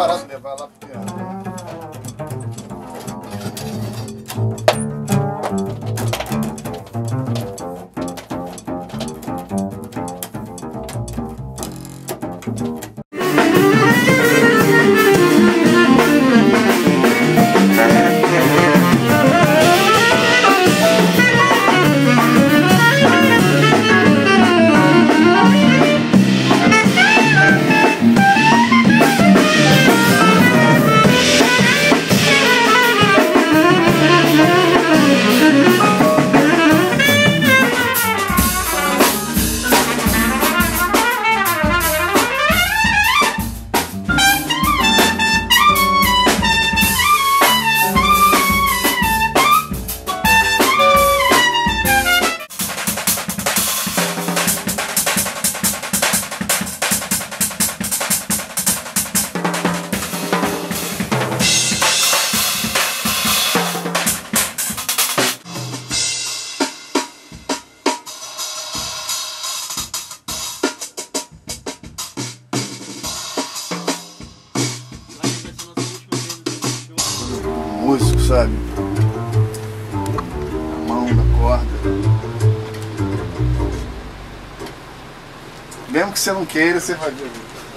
parar de levar lá porque... Músico, sabe? A mão da corda. Mesmo que você não queira, você vai ver.